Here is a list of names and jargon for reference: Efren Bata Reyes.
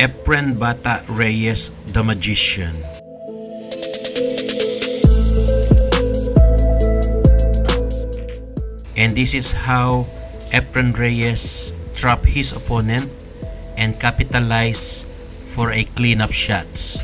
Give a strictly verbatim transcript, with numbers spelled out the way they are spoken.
Efren Bata Reyes, the magician. And this is how Efren Reyes trapped his opponent and capitalized for a cleanup shots.